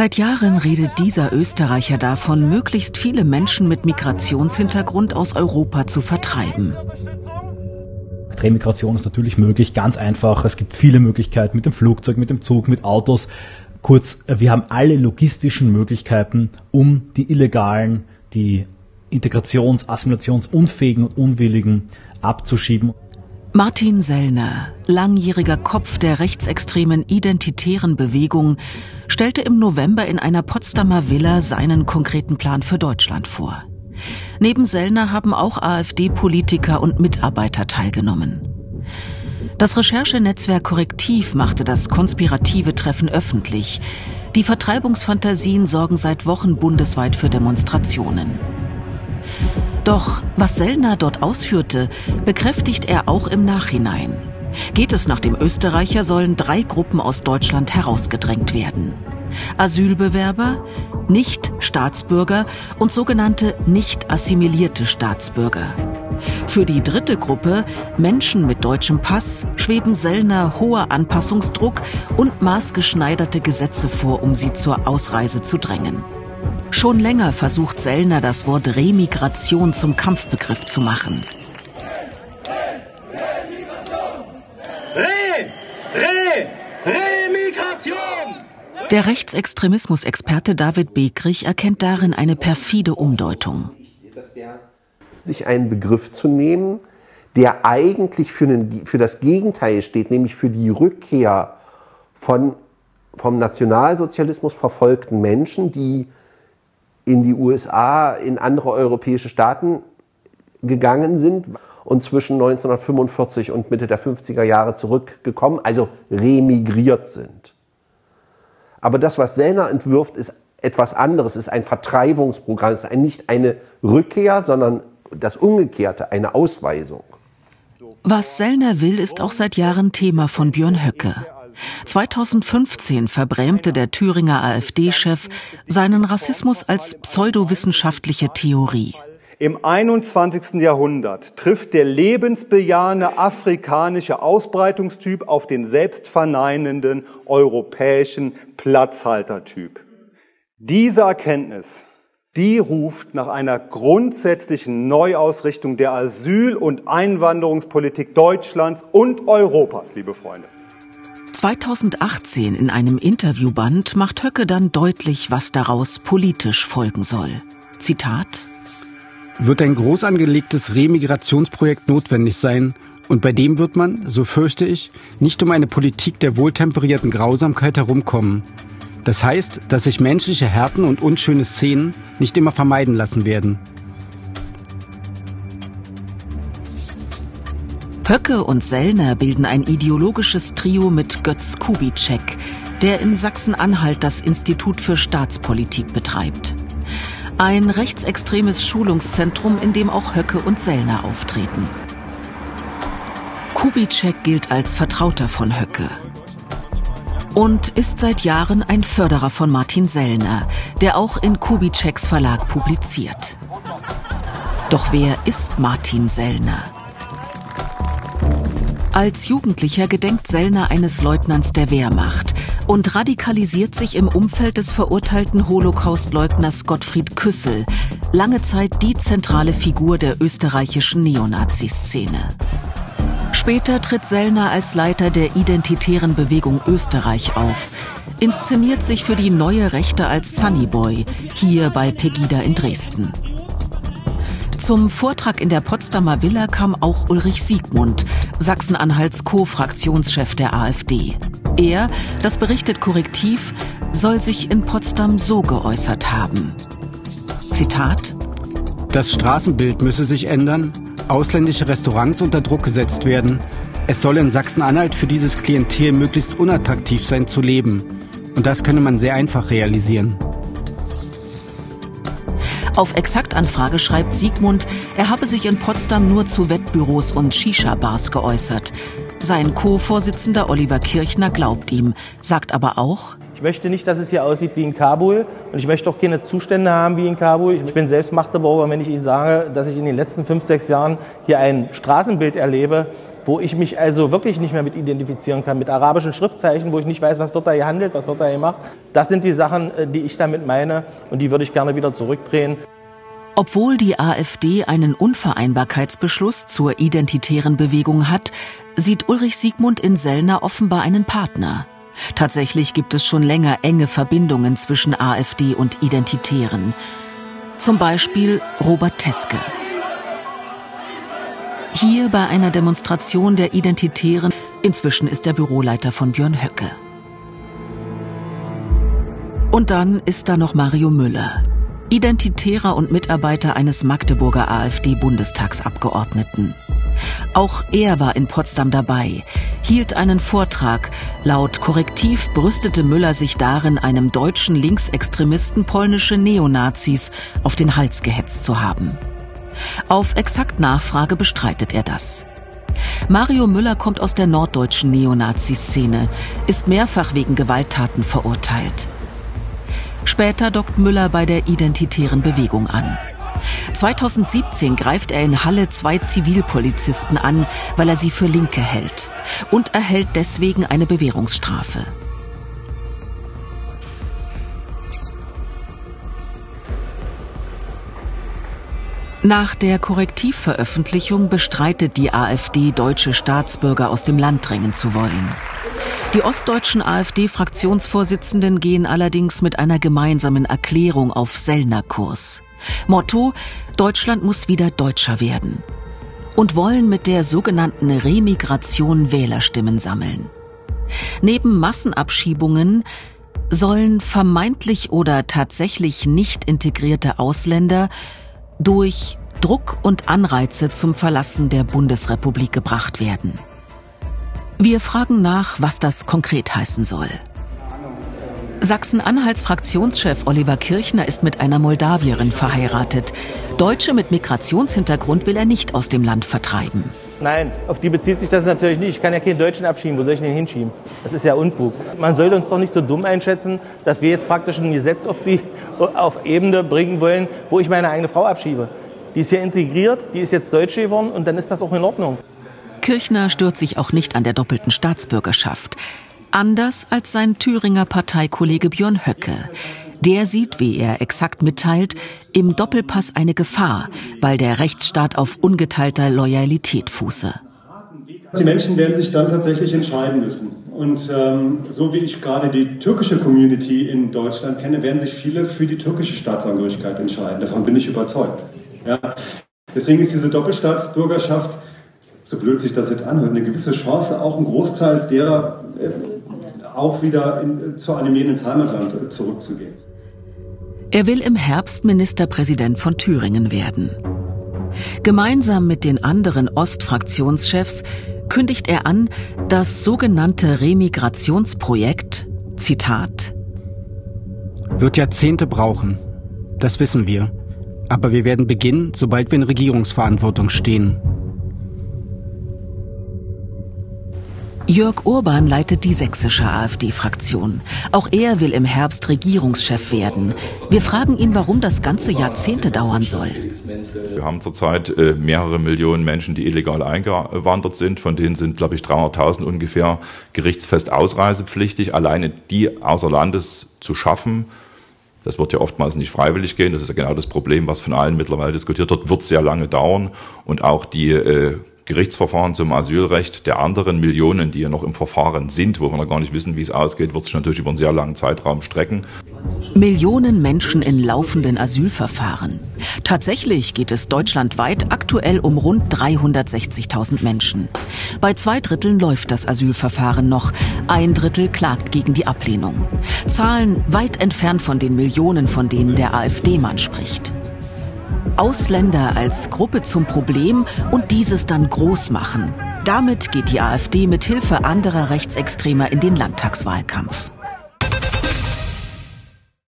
Seit Jahren redet dieser Österreicher davon, möglichst viele Menschen mit Migrationshintergrund aus Europa zu vertreiben. Remigration ist natürlich möglich, ganz einfach. Es gibt viele Möglichkeiten mit dem Flugzeug, mit dem Zug, mit Autos. Kurz, wir haben alle logistischen Möglichkeiten, um die Illegalen, die Integrations-, Assimilationsunfähigen und Unwilligen abzuschieben. Martin Sellner, langjähriger Kopf der rechtsextremen Identitären Bewegung, stellte im November in einer Potsdamer Villa seinen konkreten Plan für Deutschland vor. Neben Sellner haben auch AfD-Politiker und Mitarbeiter teilgenommen. Das Recherchenetzwerk Correctiv machte das konspirative Treffen öffentlich. Die Vertreibungsfantasien sorgen seit Wochen bundesweit für Demonstrationen. Doch was Sellner dort ausführte, bekräftigt er auch im Nachhinein. Geht es nach dem Österreicher, sollen 3 Gruppen aus Deutschland herausgedrängt werden: Asylbewerber, Nicht-Staatsbürger und sogenannte nicht assimilierte Staatsbürger. Für die 3. Gruppe, Menschen mit deutschem Pass, schweben Sellner hoher Anpassungsdruck und maßgeschneiderte Gesetze vor, um sie zur Ausreise zu drängen. Schon länger versucht Sellner, das Wort Remigration zum Kampfbegriff zu machen. Remigration! Der Rechtsextremismusexperte David Begrich erkennt darin eine perfide Umdeutung. Sich einen Begriff zu nehmen, der eigentlich für das Gegenteil steht, nämlich für die Rückkehr von vom Nationalsozialismus verfolgten Menschen, die in die USA, in andere europäische Staaten gegangen sind und zwischen 1945 und Mitte der 50er Jahre zurückgekommen, also remigriert sind. Aber das, was Sellner entwirft, ist etwas anderes, ist ein Vertreibungsprogramm, ist nicht eine Rückkehr, sondern das Umgekehrte, eine Ausweisung. Was Sellner will, ist auch seit Jahren Thema von Björn Höcke. 2015 verbrämte der Thüringer AfD-Chef seinen Rassismus als pseudowissenschaftliche Theorie. Im 21. Jahrhundert trifft der lebensbejahende afrikanische Ausbreitungstyp auf den selbstverneinenden europäischen Platzhaltertyp. Diese Erkenntnis, die ruft nach einer grundsätzlichen Neuausrichtung der Asyl- und Einwanderungspolitik Deutschlands und Europas, liebe Freunde. 2018 in einem Interviewband macht Höcke dann deutlich, was daraus politisch folgen soll. Zitat: Wird ein groß angelegtes Remigrationsprojekt notwendig sein, und bei dem wird man, so fürchte ich, nicht um eine Politik der wohltemperierten Grausamkeit herumkommen. Das heißt, dass sich menschliche Härten und unschöne Szenen nicht immer vermeiden lassen werden. Höcke und Sellner bilden ein ideologisches Trio mit Götz Kubitschek, der in Sachsen-Anhalt das Institut für Staatspolitik betreibt. Ein rechtsextremes Schulungszentrum, in dem auch Höcke und Sellner auftreten. Kubitschek gilt als Vertrauter von Höcke und ist seit Jahren ein Förderer von Martin Sellner, der auch in Kubitscheks Verlag publiziert. Doch wer ist Martin Sellner? Als Jugendlicher gedenkt Sellner eines Leutnants der Wehrmacht und radikalisiert sich im Umfeld des verurteilten Holocaustleugners Gottfried Küssel, lange Zeit die zentrale Figur der österreichischen Neonazi-Szene. Später tritt Sellner als Leiter der Identitären Bewegung Österreich auf, inszeniert sich für die neue Rechte als Sunnyboy, hier bei Pegida in Dresden. Zum Vortrag in der Potsdamer Villa kam auch Ulrich Siegmund, Sachsen-Anhalts Co-Fraktionschef der AfD. Er, das berichtet Correctiv, soll sich in Potsdam so geäußert haben. Zitat: Das Straßenbild müsse sich ändern, ausländische Restaurants unter Druck gesetzt werden. Es soll in Sachsen-Anhalt für dieses Klientel möglichst unattraktiv sein zu leben. Und das könne man sehr einfach realisieren. Auf Exaktanfrage schreibt Siegmund, er habe sich in Potsdam nur zu Wettbüros und Shisha-Bars geäußert. Sein Co-Vorsitzender Oliver Kirchner glaubt ihm, sagt aber auch: Ich möchte nicht, dass es hier aussieht wie in Kabul, und ich möchte auch keine Zustände haben wie in Kabul. Ich bin selbst Machthaber, wenn ich Ihnen sage, dass ich in den letzten 5, 6 Jahren hier ein Straßenbild erlebe, wo ich mich also wirklich nicht mehr mit identifizieren kann, mit arabischen Schriftzeichen, wo ich nicht weiß, was wird da gehandelt, was wird da gemacht. Das sind die Sachen, die ich damit meine und die würde ich gerne wieder zurückdrehen. Obwohl die AfD einen Unvereinbarkeitsbeschluss zur Identitären Bewegung hat, sieht Ulrich Siegmund in Sellner offenbar einen Partner. Tatsächlich gibt es schon länger enge Verbindungen zwischen AfD und Identitären. Zum Beispiel Robert Teske. Hier bei einer Demonstration der Identitären, inzwischen ist er Büroleiter von Björn Höcke. Und dann ist da noch Mario Müller, Identitärer und Mitarbeiter eines Magdeburger AfD-Bundestagsabgeordneten. Auch er war in Potsdam dabei, hielt einen Vortrag. Laut Correctiv brüstete Müller sich darin, einem deutschen Linksextremisten polnische Neonazis auf den Hals gehetzt zu haben. Auf exakt Nachfrage bestreitet er das. Mario Müller kommt aus der norddeutschen Neonazi-Szene, ist mehrfach wegen Gewalttaten verurteilt. Später dockt Müller bei der Identitären Bewegung an. 2017 greift er in Halle 2 Zivilpolizisten an, weil er sie für Linke hält und erhält deswegen eine Bewährungsstrafe. Nach der Correctiv-Veröffentlichung bestreitet die AfD, deutsche Staatsbürger aus dem Land drängen zu wollen. Die ostdeutschen AfD-Fraktionsvorsitzenden gehen allerdings mit einer gemeinsamen Erklärung auf Sellner Kurs. Motto: Deutschland muss wieder deutscher werden. Und wollen mit der sogenannten Remigration Wählerstimmen sammeln. Neben Massenabschiebungen sollen vermeintlich oder tatsächlich nicht integrierte Ausländer durch Druck und Anreize zum Verlassen der Bundesrepublik gebracht werden. Wir fragen nach, was das konkret heißen soll. Sachsen-Anhalts Fraktionschef Oliver Kirchner ist mit einer Moldawierin verheiratet. Deutsche mit Migrationshintergrund will er nicht aus dem Land vertreiben. Nein, auf die bezieht sich das natürlich nicht. Ich kann ja keinen Deutschen abschieben. Wo soll ich den hinschieben? Das ist ja Unfug. Man sollte uns doch nicht so dumm einschätzen, dass wir jetzt praktisch ein Gesetz auf Ebene bringen wollen, wo ich meine eigene Frau abschiebe. Die ist hier integriert, die ist jetzt Deutsche geworden und dann ist das auch in Ordnung. Kirchner stört sich auch nicht an der doppelten Staatsbürgerschaft. Anders als sein Thüringer Parteikollege Björn Höcke. Der sieht, wie er exakt mitteilt, im Doppelpass eine Gefahr, weil der Rechtsstaat auf ungeteilter Loyalität fuße. Die Menschen werden sich dann tatsächlich entscheiden müssen. Und so wie ich gerade die türkische Community in Deutschland kenne, werden sich viele für die türkische Staatsangehörigkeit entscheiden. Davon bin ich überzeugt. Ja? Deswegen ist diese Doppelstaatsbürgerschaft, so blöd sich das jetzt anhört, eine gewisse Chance, auch ein Großteil derer auch wieder zu animieren, ins Heimatland zurückzugehen. Er will im Herbst Ministerpräsident von Thüringen werden. Gemeinsam mit den anderen Ostfraktionschefs kündigt er an, das sogenannte Remigrationsprojekt, Zitat, wird Jahrzehnte brauchen, das wissen wir. Aber wir werden beginnen, sobald wir in Regierungsverantwortung stehen. Jörg Urban leitet die sächsische AfD-Fraktion. Auch er will im Herbst Regierungschef werden. Wir fragen ihn, warum das ganze Jahrzehnte dauern soll. Wir haben zurzeit mehrere Millionen Menschen, die illegal eingewandert sind. Von denen sind, glaube ich, 300.000 ungefähr gerichtsfest ausreisepflichtig. Alleine die außer Landes zu schaffen, das wird ja oftmals nicht freiwillig gehen. Das ist ja genau das Problem, was von allen mittlerweile diskutiert wird. Wird sehr lange dauern und auch die Gerichtsverfahren zum Asylrecht der anderen Millionen, die ja noch im Verfahren sind, wo wir noch gar nicht wissen, wie es ausgeht, wird sich natürlich über einen sehr langen Zeitraum strecken. Millionen Menschen in laufenden Asylverfahren. Tatsächlich geht es deutschlandweit aktuell um rund 360.000 Menschen. Bei 2 Dritteln läuft das Asylverfahren noch. 1 Drittel klagt gegen die Ablehnung. Zahlen weit entfernt von den Millionen, von denen der AfD-Mann spricht. Ausländer als Gruppe zum Problem und dieses dann groß machen. Damit geht die AfD mit Hilfe anderer Rechtsextremer in den Landtagswahlkampf.